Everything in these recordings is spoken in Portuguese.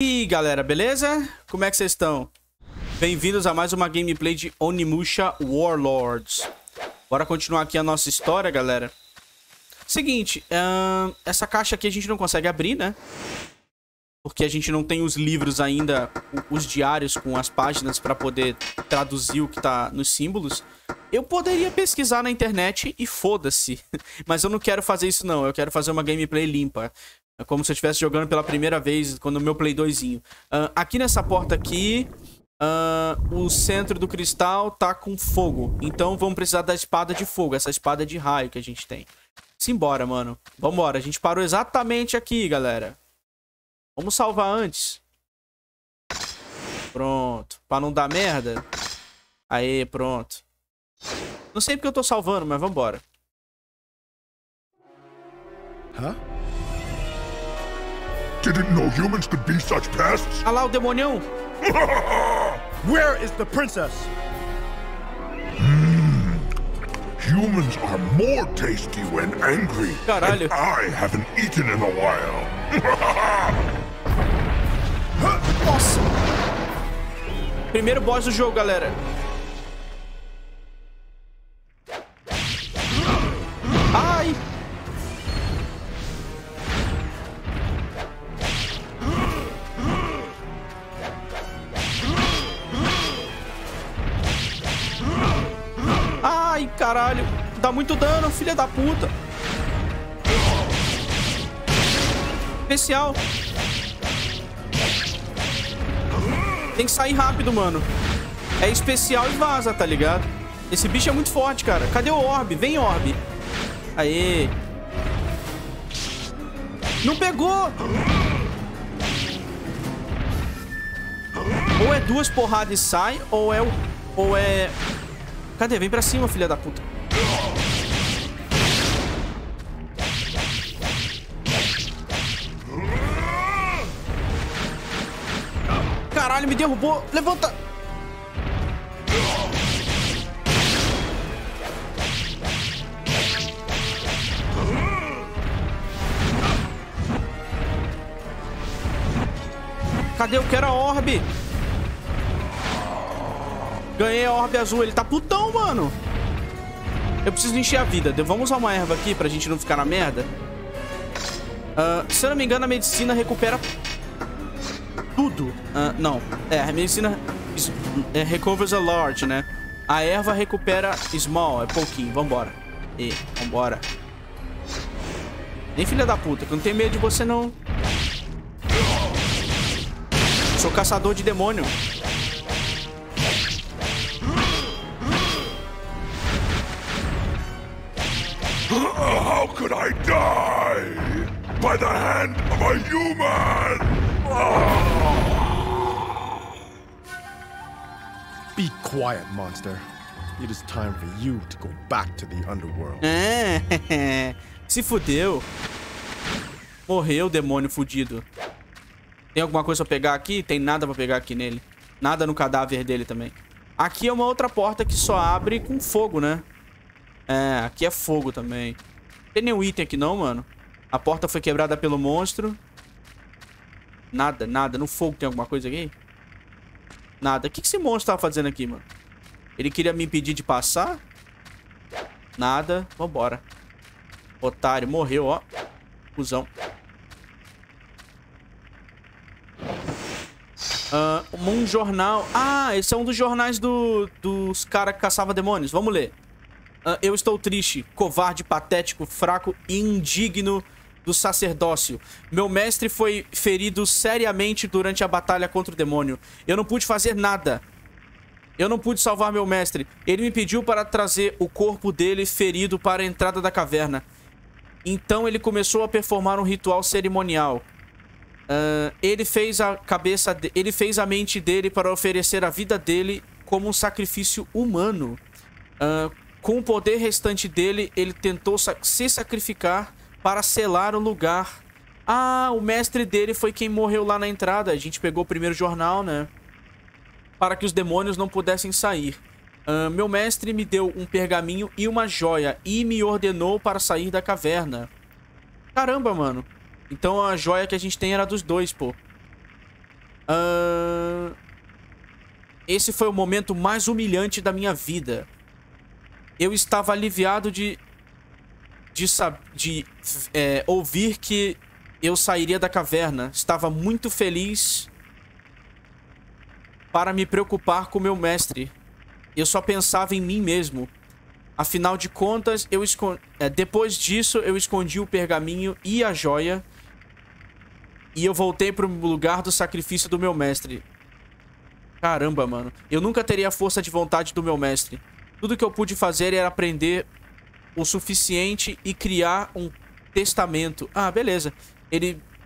E aí, galera, beleza? Como é que vocês estão? Bem-vindos a mais uma gameplay de Onimusha Warlords. Bora continuar aqui a nossa história, galera. Seguinte, essa caixa aqui a gente não consegue abrir, né? Porque a gente não tem os livros ainda, os diários com as páginas pra poder traduzir o que tá nos símbolos. Eu poderia pesquisar na internet e foda-se. Mas eu não quero fazer isso não, eu quero fazer uma gameplay limpa. É como se eu estivesse jogando pela primeira vez quando o meu Play 2zinho. Aqui nessa porta aqui, o centro do cristal tá com fogo. Então vamos precisar da espada de fogo, essa espada de raio que a gente tem. Simbora, mano. Vambora, a gente parou exatamente aqui, galera. Vamos salvar antes. Pronto. Pra não dar merda. Aê, pronto. Não sei porque eu tô salvando, mas vambora. Hã? Didn't know humans could be such pests? Ah lá, o demonião. Where is the princess? Humans are more tasty when angry. Caralho. And I haven't eaten in a while. Nossa! Primeiro boss do jogo, galera. Ai! Ai, caralho! Dá muito dano, filha da puta! Especial! Tem que sair rápido, mano. É especial e vaza, tá ligado? Esse bicho é muito forte, cara. Cadê o orbe? Vem, orbe. Aê. Não pegou! Ou é duas porradas e sai, ou é... Cadê? Vem pra cima, filha da puta. Caralho, me derrubou. Levanta. Cadê? Eu quero a orbe. Ganhei a orbe azul. Ele tá putão, mano. Eu preciso encher a vida. Vamos usar uma erva aqui pra gente não ficar na merda. Se eu não me engano, a medicina recupera... tudo. Não. É, a medicina recovers a large, né? A erva recupera small, é pouquinho. Vambora. E, vambora. Nem filha da puta, que eu não tenho medo de você, não. Sou caçador de demônio. How could I die? By the hand of a human! Be quiet, monster. It is time for you to go back to the underworld. Se fudeu. Morreu, demônio fudido. Tem alguma coisa pra pegar aqui? Tem nada pra pegar aqui nele. Nada no cadáver dele também. Aqui é uma outra porta que só abre com fogo, né? É, aqui é fogo também. Não tem nenhum item aqui não, mano. A porta foi quebrada pelo monstro. Nada, nada. No fogo tem alguma coisa aqui? Nada. O que esse monstro tava fazendo aqui, mano? Ele queria me impedir de passar? Nada. Vambora. Otário. Morreu, ó. Cusão. Um jornal. Ah, esse é um dos jornais dos caras que caçavam demônios. Vamos ler. Eu estou triste, covarde, patético, fraco e indigno do sacerdócio. Meu mestre foi ferido seriamente durante a batalha contra o demônio. Eu não pude fazer nada. Eu não pude salvar meu mestre. Ele me pediu para trazer o corpo dele ferido para a entrada da caverna. Então ele começou a performar um ritual cerimonial. Ele fez a mente dele para oferecer a vida dele como um sacrifício humano. Com o poder restante dele, ele tentou se sacrificar para selar o lugar. Ah, o mestre dele foi quem morreu lá na entrada. A gente pegou o primeiro jornal, né? Para que os demônios não pudessem sair. Meu mestre me deu um pergaminho e uma joia. E me ordenou para sair da caverna. Caramba, mano. Então a joia que a gente tem era dos dois, pô. Esse foi o momento mais humilhante da minha vida. Eu estava aliviado de ouvir que eu sairia da caverna. Estava muito feliz para me preocupar com meu mestre. Eu só pensava em mim mesmo. Afinal de contas, depois disso eu escondi o pergaminho e a joia. E eu voltei para o lugar do sacrifício do meu mestre. Caramba, mano. Eu nunca teria a força de vontade do meu mestre. Tudo que eu pude fazer era aprender o suficiente e criar um testamento. Ah, beleza.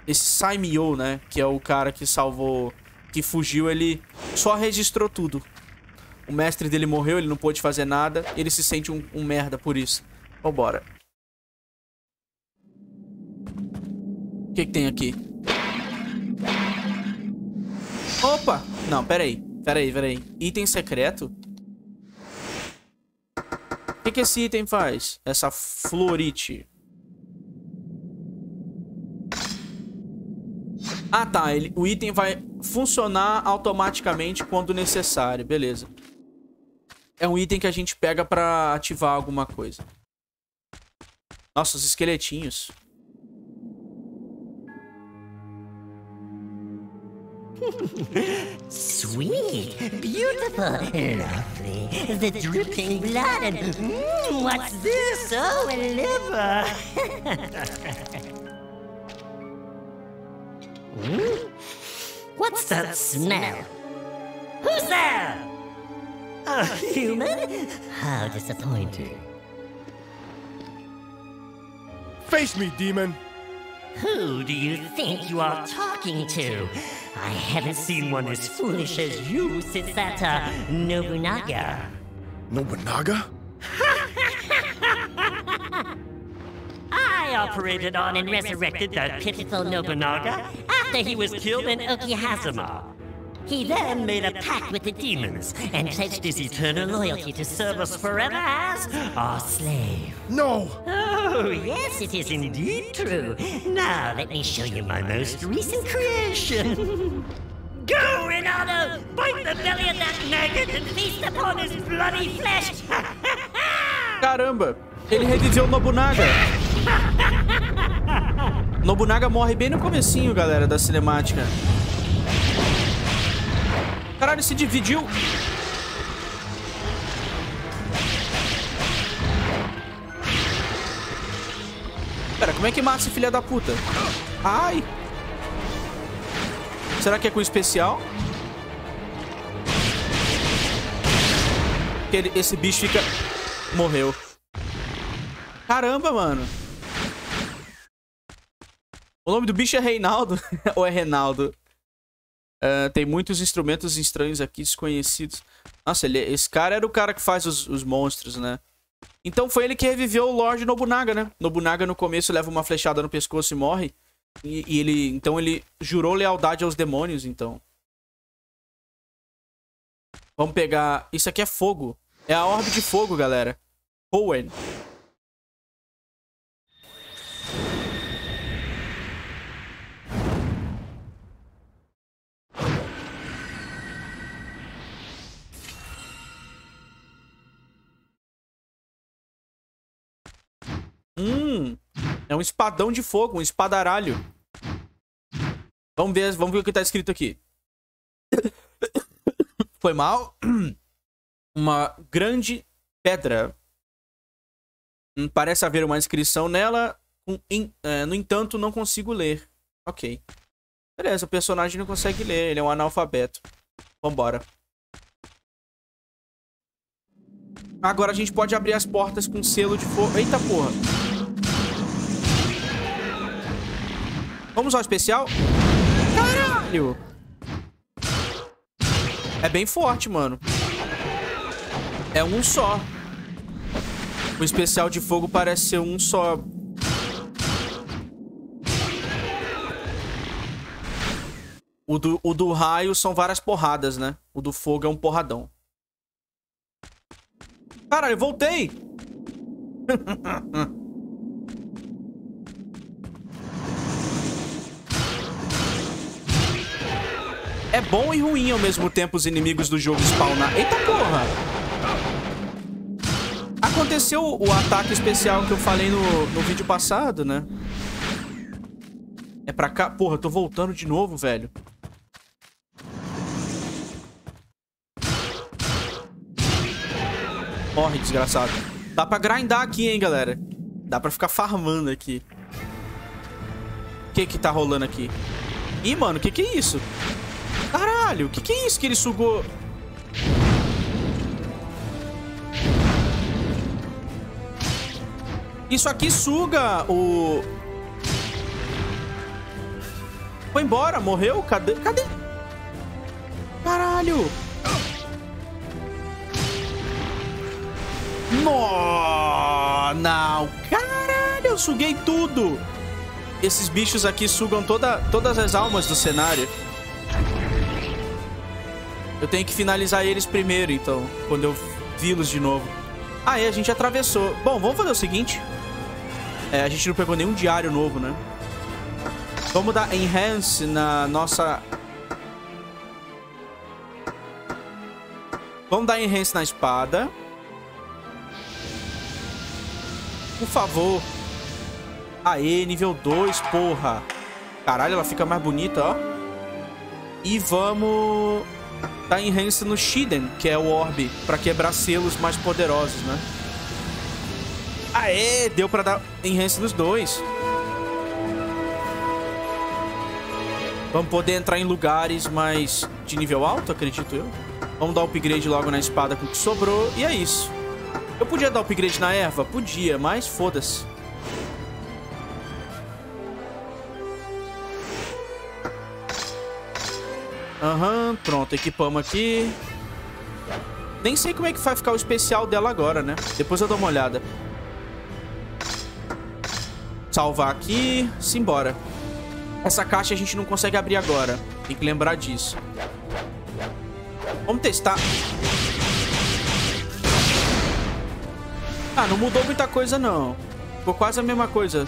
Esse Saimyo, né? Que é o cara que salvou... Que fugiu, ele só registrou tudo. O mestre dele morreu, ele não pôde fazer nada. Ele se sente um merda por isso. Vambora. O que que tem aqui? Opa! Não, peraí. Item secreto? O que que esse item faz? Essa florite. Ah, tá. O item vai funcionar automaticamente quando necessário. Beleza. É um item que a gente pega pra ativar alguma coisa. Nossa, os esqueletinhos. Sweet, beautiful, lovely. The dripping blood and what's this? Oh, a liver. What's that smell? Who's there? A human? How disappointing. Face me, demon. Who do you think you are talking to? I haven't seen one as foolish as you since that Nobunaga. Nobunaga? I operated on and resurrected that pitiful Nobunaga after he was killed in Okihazuma. He then made a pact with the demons and pledged his eternal loyalty to serve us forever as our slave. No! Oh, yes, it is indeed true. Now, let me show you my most recent creation. Go, Renato! Bite the belly of that maggot and feast upon his bloody flesh! Caramba! Ele reviveu Nobunaga! Nobunaga morre bem no comecinho, galera, da cinemática. Caralho, se dividiu. Pera, como é que mata esse filha da puta? Ai! Será que é com especial? Esse bicho fica... Morreu. Caramba, mano. O nome do bicho é Reinaldo? Ou é Reinaldo? Tem muitos instrumentos estranhos aqui, desconhecidos. Nossa, esse cara era o cara que faz os monstros, né? Então foi ele que reviveu o Lorde Nobunaga, né? Nobunaga no começo leva uma flechada no pescoço e morre. Então ele jurou lealdade aos demônios, então. Vamos pegar... Isso aqui é fogo. É a orbe de fogo, galera. Owen. É um espadão de fogo, um espadaralho. Vamos ver o que tá escrito aqui. Foi mal. Uma grande pedra. Parece haver uma inscrição nela. No entanto, não consigo ler. Ok. Beleza, o personagem não consegue ler. Ele é um analfabeto. Vambora. Agora a gente pode abrir as portas com selo de fogo. Eita porra. Vamos ao especial. Caralho. É bem forte, mano. É um só. O especial de fogo parece ser um só. O do raio são várias porradas, né? O do fogo é um porradão. Caralho, eu voltei! É bom e ruim ao mesmo tempo os inimigos do jogo spawnar. Eita porra! Aconteceu o ataque especial que eu falei no vídeo passado, né? É pra cá? Porra, eu tô voltando de novo, velho. Morre, desgraçado. Dá pra grindar aqui, hein, galera. Dá pra ficar farmando aqui. O que que tá rolando aqui? Ih, mano, o que é isso? Caralho, o que é isso que ele sugou? Isso aqui suga o... Foi embora, morreu? Cadê? Caralho! No, não! Caralho, eu suguei tudo! Esses bichos aqui sugam todas as almas do cenário. Eu tenho que finalizar eles primeiro, então, quando eu vi-los de novo. Aí, a gente atravessou. Bom, vamos fazer o seguinte. É, a gente não pegou nenhum diário novo, né? Vamos dar enhance na nossa... Vamos dar enhance na espada. Por favor. Aê, nível 2, porra. Caralho, ela fica mais bonita, ó. E vamos dar enhance no Shiden, que é o orbe, pra quebrar selos mais poderosos, né? Aê, deu pra dar enhance nos dois. Vamos poder entrar em lugares mais de nível alto, acredito eu. Vamos dar upgrade logo na espada com o que sobrou. E é isso. Eu podia dar upgrade na erva? Podia, mas foda-se. Aham, pronto. Equipamos aqui. Nem sei como é que vai ficar o especial dela agora, né? Depois eu dou uma olhada. Salvar aqui. Simbora. Essa caixa a gente não consegue abrir agora. Tem que lembrar disso. Vamos testar. Ah, não mudou muita coisa, não. Ficou quase a mesma coisa.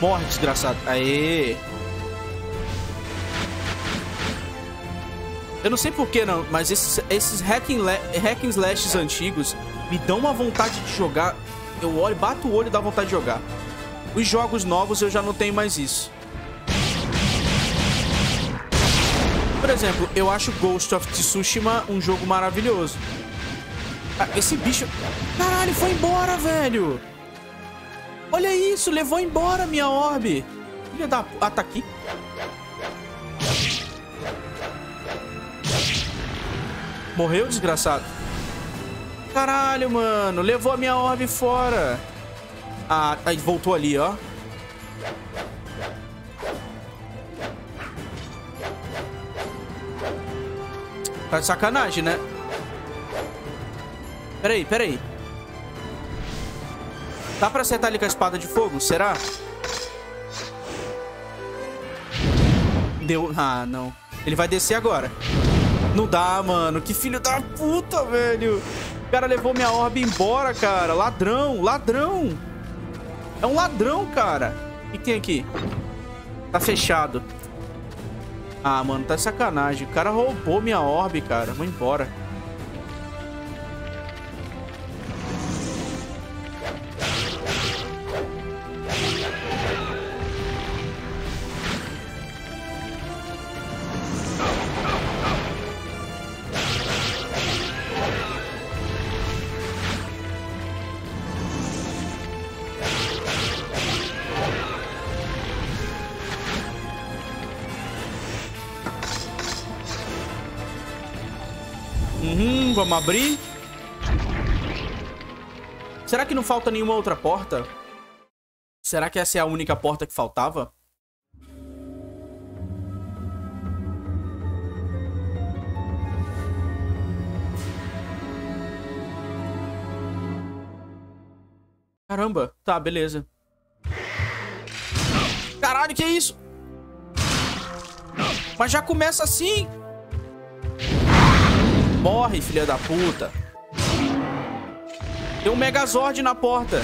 Morre, desgraçado. Aê. Eu não sei porquê, não, mas esses hack and slashes antigos me dão uma vontade de jogar. Eu olho, bato o olho e dá vontade de jogar. Os jogos novos eu já não tenho mais isso. Por exemplo, eu acho Ghost of Tsushima um jogo maravilhoso. Ah, esse bicho... Caralho, foi embora, velho! Olha isso, levou embora minha orbe. Filha da... Ah, tá aqui. Morreu, desgraçado. Caralho, mano. Levou a minha orbe fora. Ah, aí voltou ali, ó. Tá de sacanagem, né? Peraí. Dá pra acertar ele com a espada de fogo? Será? Deu... Ah, não. Ele vai descer agora. Não dá, mano. Que filho da puta, velho. O cara levou minha orbe embora, cara. Ladrão. É um ladrão, cara. O que tem aqui? Tá fechado. Ah, mano, tá de sacanagem. O cara roubou minha orbe, cara. Vou embora. Vamos abrir. Será que não falta nenhuma outra porta? Será que essa é a única porta que faltava? Caramba. Tá, beleza. Caralho, que é isso? Mas já começa assim? Morre, filha da puta. Tem um Megazord na porta.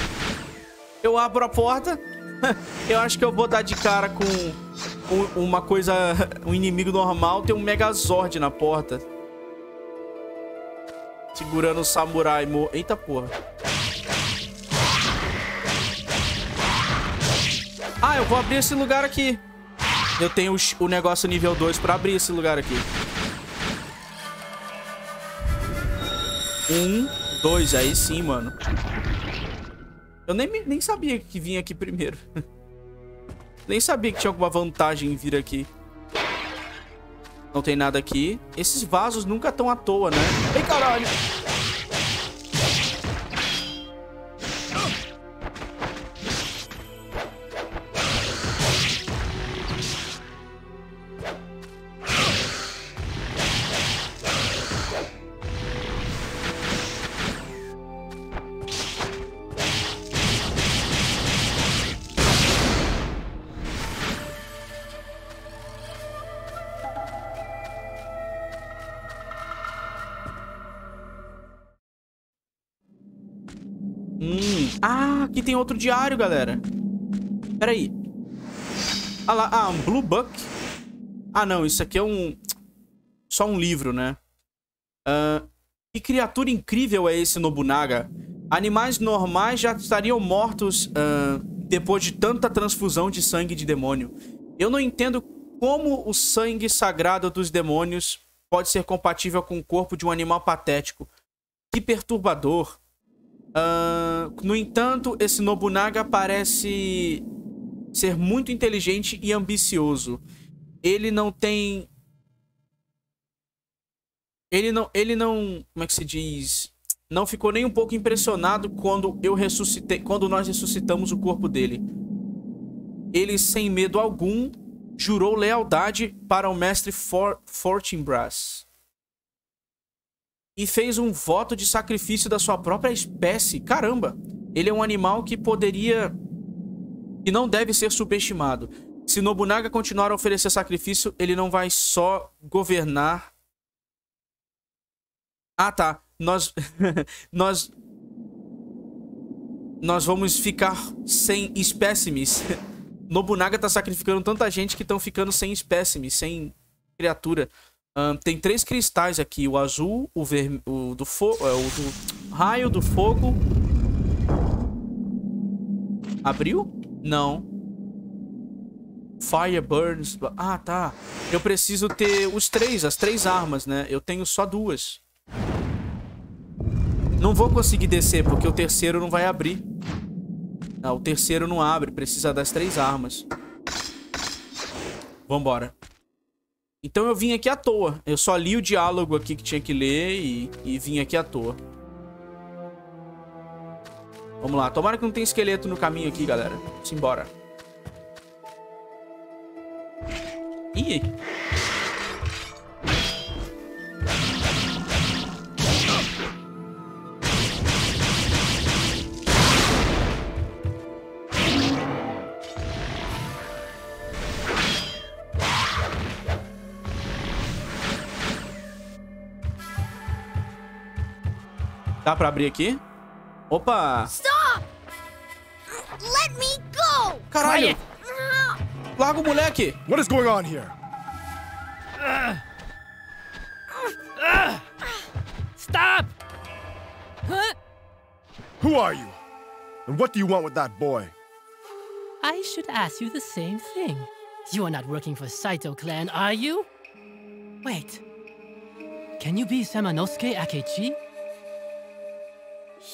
Eu abro a porta. Eu acho que eu vou dar de cara com uma coisa, um inimigo normal. Tem um Megazord na porta, segurando o samurai. Eita porra. Ah, eu vou abrir esse lugar aqui. Eu tenho o negócio nível 2 pra abrir esse lugar aqui. 1, 2, aí sim, mano. Eu nem sabia que vinha aqui primeiro. Nem sabia que tinha alguma vantagem em vir aqui. Não tem nada aqui. Esses vasos nunca estão à toa, né? Ei, caralho! Ah, aqui tem outro diário, galera. Pera aí. Ah lá, um Blue Book. Ah, não, isso aqui é um... Só um livro, né? Que criatura incrível é esse Nobunaga? Animais normais já estariam mortos depois de tanta transfusão de sangue de demônio. Eu não entendo como o sangue sagrado dos demônios pode ser compatível com o corpo de um animal patético. Que perturbador. No entanto, esse Nobunaga parece ser muito inteligente e ambicioso. Ele não, como é que se diz? Não ficou nem um pouco impressionado quando nós ressuscitamos o corpo dele. Ele, sem medo algum, jurou lealdade para o mestre Fortinbras. E fez um voto de sacrifício da sua própria espécie. Caramba! Ele é um animal que poderia... E não deve ser subestimado. Se Nobunaga continuar a oferecer sacrifício, ele não vai só governar... Ah, tá. Nós vamos ficar sem espécimes. Nobunaga tá sacrificando tanta gente que estão ficando sem espécimes, sem criatura. Tem 3 cristais aqui, o azul, o do raio, do fogo. Abriu? Não. Fire burns. Ah, tá. Eu preciso ter as três armas, né? Eu tenho só 2. Não vou conseguir descer, porque o terceiro não vai abrir. Ah, o terceiro não abre, precisa das 3 armas. Vambora. Então eu vim aqui à toa. Eu só li o diálogo aqui que tinha que ler e vim aqui à toa. Vamos lá. Tomara que não tenha esqueleto no caminho aqui, galera. Simbora. Ih. Dá pra abrir aqui? Opa! Stop! Let me go! Caralho! Larga o moleque! What is going on here? Stop! Huh? Who are you? And what do you want with that boy? I should ask you the same thing. You are not working for Saito Clan, are you? Wait. Can you be Samanosuke Akechi?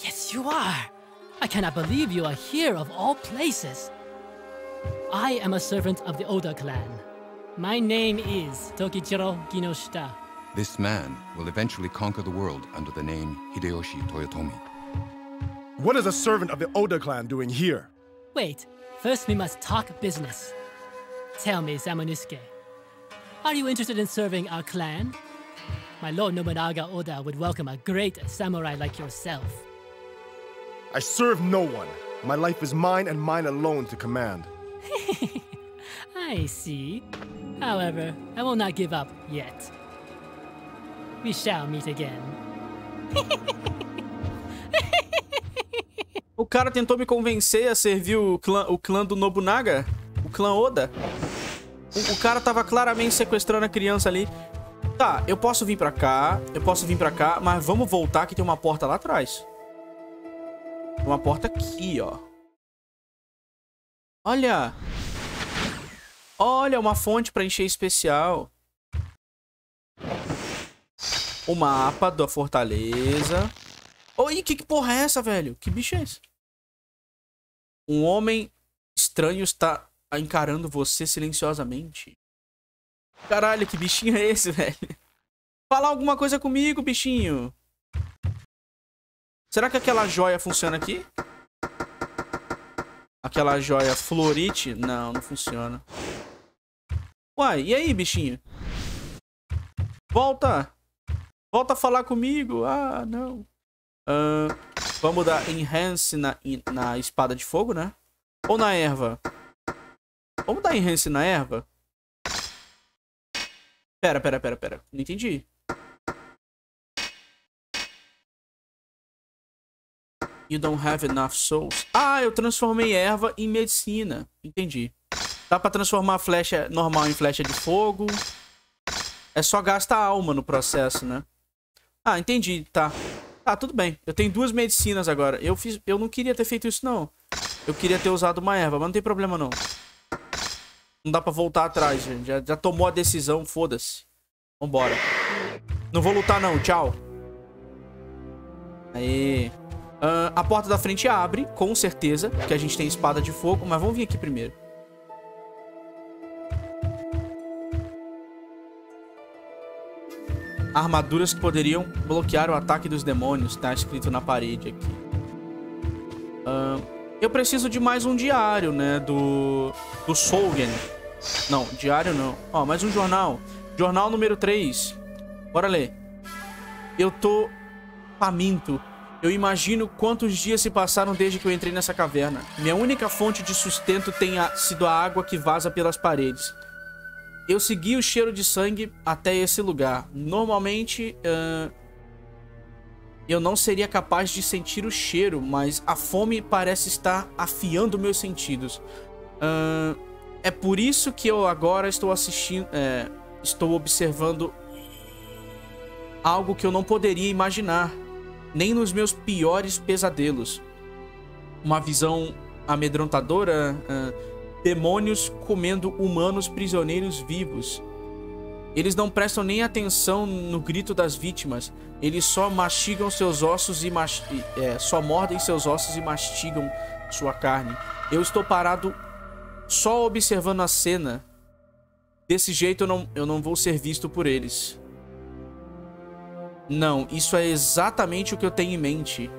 Yes, you are. I cannot believe you are here of all places. I am a servant of the Oda clan. My name is Tokichiro Ginoshita. This man will eventually conquer the world under the name Hideyoshi Toyotomi. What is a servant of the Oda clan doing here? Wait, first we must talk business. Tell me, Samanosuke, are you interested in serving our clan? My lord Nobunaga Oda would welcome a great samurai like yourself. I serve no one. My life is mine and mine alone to command. I see. However, I will not give up yet. We shall meet again. O cara tentou me convencer a servir o clã do Nobunaga, o clã Oda. O cara tava claramente sequestrando a criança ali. Tá, eu posso vir pra cá, mas vamos voltar que tem uma porta lá atrás. Uma porta aqui, ó. Olha! Olha, uma fonte pra encher especial. O mapa da fortaleza. Oi, que porra é essa, velho? Que bicho é esse? Um homem estranho está encarando você silenciosamente. Caralho, que bichinho é esse, velho? Fala alguma coisa comigo, bichinho. Será que aquela joia funciona aqui? Aquela joia florite? Não, não funciona. Uai, e aí, bichinho? Volta! Volta a falar comigo! Ah, não. Vamos dar enhance na espada de fogo, né? Ou na erva? Vamos dar enhance na erva? Pera. Não entendi. You don't have enough souls. Ah, eu transformei erva em medicina. Entendi. Dá pra transformar a flecha normal em flecha de fogo. É só gastar alma no processo, né? Ah, entendi. Tá. Tá, tudo bem. Eu tenho duas medicinas agora. Eu não queria ter feito isso, não. Eu queria ter usado uma erva, mas não tem problema, não. Não dá pra voltar atrás, gente. Já tomou a decisão, foda-se. Vambora. Não vou lutar, não. Tchau. Aê. A porta da frente abre, com certeza, porque a gente tem espada de fogo, mas vamos vir aqui primeiro. Armaduras que poderiam bloquear o ataque dos demônios, tá escrito na parede aqui. Eu preciso de mais um diário, né, do Solgen. Não, diário não. Ó, mais um jornal. Jornal número 3. Bora ler. Eu tô faminto. Eu imagino quantos dias se passaram desde que eu entrei nessa caverna. Minha única fonte de sustento tem sido a água que vaza pelas paredes. Eu segui o cheiro de sangue até esse lugar. Normalmente, eu não seria capaz de sentir o cheiro, mas a fome parece estar afiando meus sentidos. É por isso que eu agora estou assistindo... estou observando algo que eu não poderia imaginar. Nem nos meus piores pesadelos. Uma visão amedrontadora. Demônios comendo humanos prisioneiros vivos. Eles não prestam nem atenção no grito das vítimas. Eles só mastigam seus ossos e só mordem seus ossos e mastigam sua carne. Eu estou parado só observando a cena. Desse jeito eu não vou ser visto por eles. Não, isso é exatamente o que eu tenho em mente.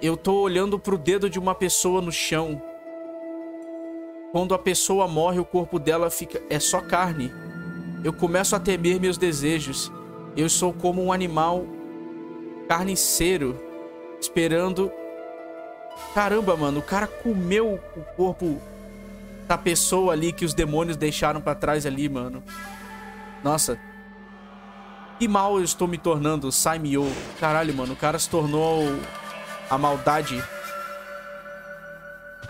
Eu tô olhando pro dedo de uma pessoa no chão. Quando a pessoa morre, o corpo dela fica... é só carne. Eu começo a temer meus desejos. Eu sou como um animal carniceiro, esperando... Caramba, mano, o cara comeu o corpo da pessoa ali que os demônios deixaram pra trás ali, mano. Nossa... Que mal eu estou me tornando, Saimyo. Caralho, mano, o cara se tornou a maldade.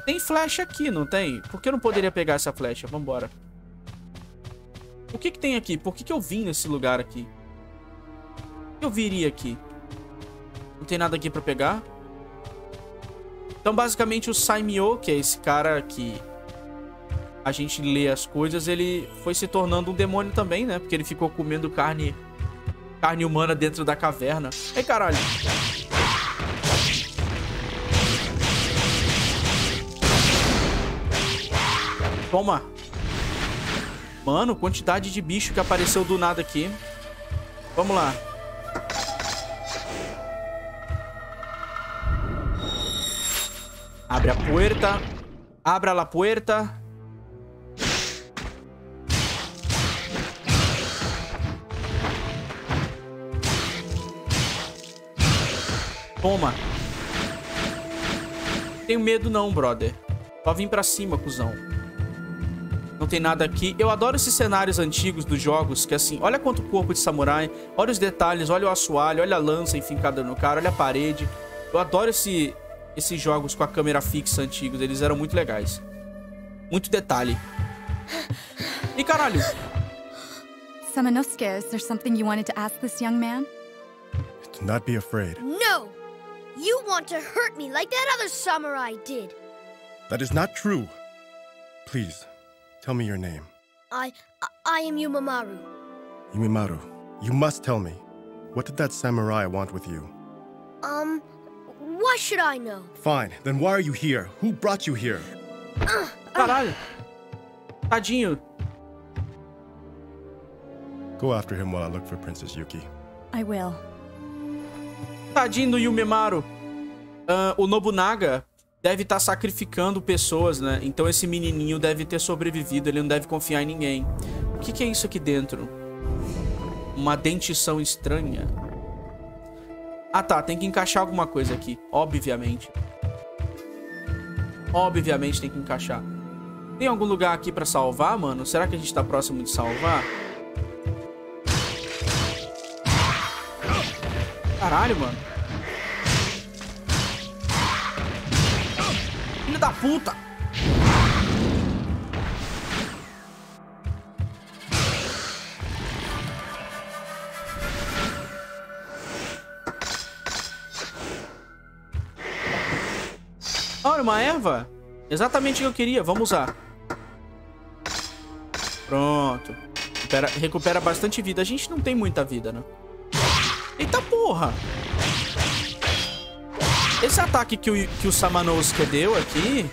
Tem flecha aqui, não tem? Por que eu não poderia pegar essa flecha? Vambora. O que que tem aqui? Por que que eu vim nesse lugar aqui? Por que eu viria aqui? Não tem nada aqui pra pegar? Então, basicamente, o Saimyo, que é esse cara que a gente lê as coisas, ele foi se tornando um demônio também, né? Porque ele ficou comendo carne humana dentro da caverna. Ei, caralho. Toma. Mano, quantidade de bicho que apareceu do nada aqui. Vamos lá. Abre a puerta. Abra la puerta. Toma. Não tenho medo não, brother. Só vim pra cima, cuzão. Não tem nada aqui. Eu adoro esses cenários antigos dos jogos, que assim, olha quanto corpo de samurai, olha os detalhes, olha o assoalho, olha a lança enfincada no cara, olha a parede. Eu adoro esse esses jogos com a câmera fixa antigos, eles eram muito legais. Muito detalhe. E caralho! Samanosuke, is there something you wanted to ask this young man? Do not be afraid. No! You want to hurt me like that other samurai did. That is not true. Please, tell me your name. I am Yumemaru. Yumemaru, you must tell me. What did that samurai want with you? Why should I know? Fine, then why are you here? Who brought you here? Caralho! Tadinho! Go after him while I look for Princess Yuki. I will. Tadinho do Yumemaru. O Nobunaga deve estar sacrificando pessoas, né? Então esse menininho deve ter sobrevivido, ele não deve confiar em ninguém. O que, que é isso aqui dentro? Uma dentição estranha. Ah tá, tem que encaixar alguma coisa aqui, obviamente. Obviamente tem que encaixar. Tem algum lugar aqui pra salvar, mano? Será que a gente tá próximo de salvar? Caralho, mano. Filho da puta! Olha, uma erva. Exatamente o que eu queria. Vamos usar. Pronto. Recupera bastante vida. A gente não tem muita vida, né? Eita porra! Esse ataque que o Samanosuke deu aqui,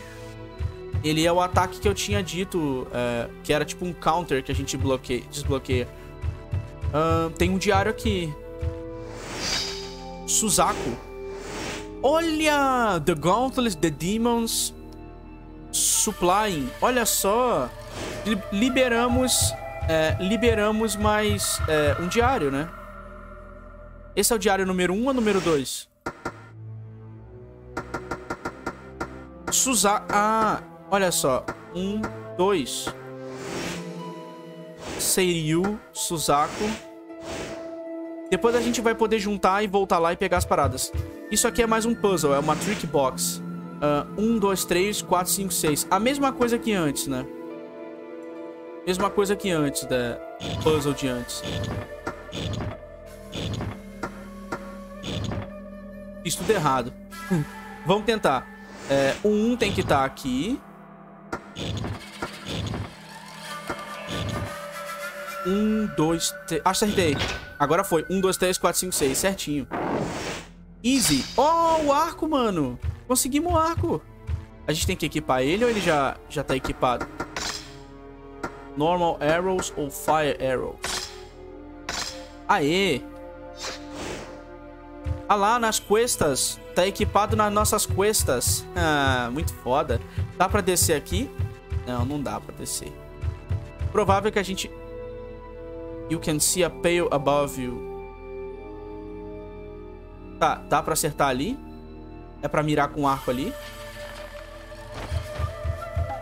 ele é o ataque que eu tinha dito, que era tipo um counter que a gente desbloqueia. Tem um diário aqui. Suzaku. Olha! The Gauntlets, The Demons Supplying. Olha só! Liberamos mais um diário, né? Esse é o diário número 1 ou número 2? Suzaku... Ah, olha só. 1, 2. Seiryu, Suzaku. Depois a gente vai poder juntar e voltar lá e pegar as paradas. Isso aqui é mais um puzzle, é uma trick box. 1, 2, 3, 4, 5, 6. A mesma coisa que antes, né? Mesma coisa que antes, da puzzle de antes. Fiz tudo errado. Vamos tentar. O 1 tem que estar aqui. 1, 2, 3... Acertei. Agora foi. 1, 2, 3, 4, 5, 6. Certinho. Easy. Oh, o arco, mano. Conseguimos o arco. A gente tem que equipar ele ou ele já tá equipado? Normal arrows ou fire arrows? Aê. Ah lá, nas questas. Tá equipado nas nossas questas. Ah, muito foda. Dá pra descer aqui? Não, não dá pra descer. Provável que a gente... You can see a pale above you. Tá, dá pra acertar ali. É pra mirar com o arco ali.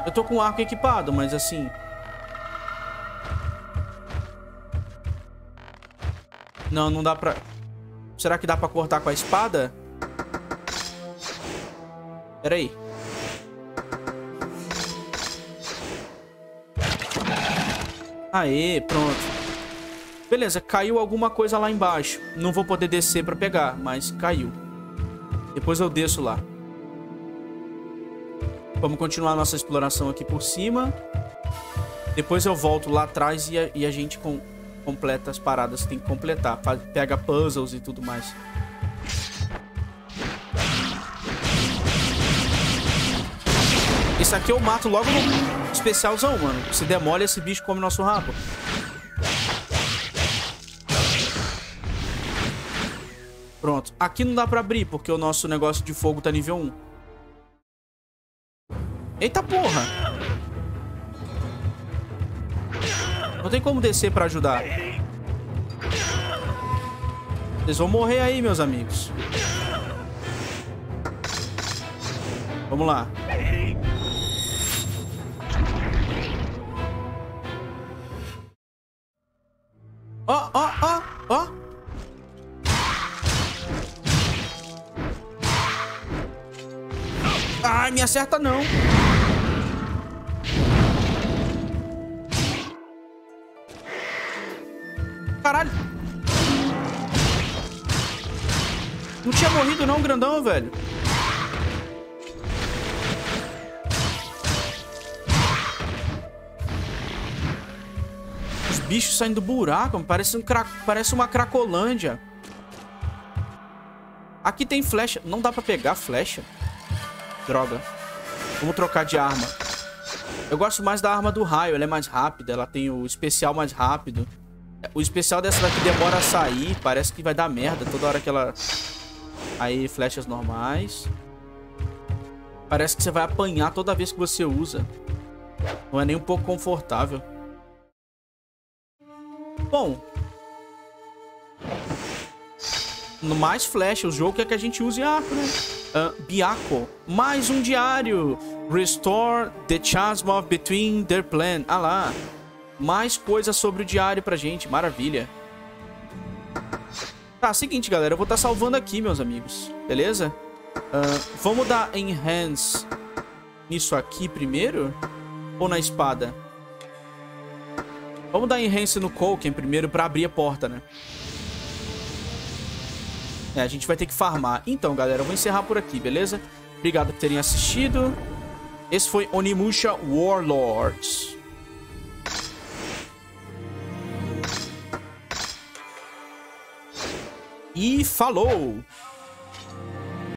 Eu tô com o arco equipado, mas assim... Não, não dá pra... Será que dá pra cortar com a espada? Pera aí. Aê, pronto. Beleza, caiu alguma coisa lá embaixo. Não vou poder descer pra pegar, mas caiu. Depois eu desço lá. Vamos continuar nossa exploração aqui por cima. Depois eu volto lá atrás e a gente... completa as paradas que tem que completar. Pega puzzles e tudo mais. Isso aqui eu mato logo no especialzão, mano. Se demole, esse bicho come nosso rabo. Pronto. Aqui não dá pra abrir, porque o nosso negócio de fogo tá nível 1. Eita porra! Não tem como descer pra ajudar. Vocês vão morrer aí, meus amigos. Vamos lá. Ó, ó, ó, ó. Ai, me acerta não. Caralho. Não tinha morrido não, grandão, velho. Os bichos saindo do buraco, parece, parece uma cracolândia. Aqui tem flecha. Não dá pra pegar flecha. Droga. Vamos trocar de arma. Eu gosto mais da arma do raio. Ela é mais rápida. Ela tem o especial mais rápido. O especial dessa daqui demora a sair. Parece que vai dar merda toda hora que ela... Aí, flechas normais. Parece que você vai apanhar toda vez que você usa. Não é nem um pouco confortável. Bom... Mais flecha, o jogo quer que a gente use arco, né? Biako, mais um diário. Restore the chasm between their plan. Ah lá, mais coisas sobre o diário pra gente, maravilha. Tá, seguinte galera, eu vou estar salvando aqui, meus amigos, beleza? Vamos dar enhance nisso aqui primeiro? Ou na espada? Vamos dar enhance no Koken primeiro pra abrir a porta, né? É, a gente vai ter que farmar. Então, galera, eu vou encerrar por aqui, beleza? Obrigado por terem assistido. Esse foi Onimusha Warlords. E falou!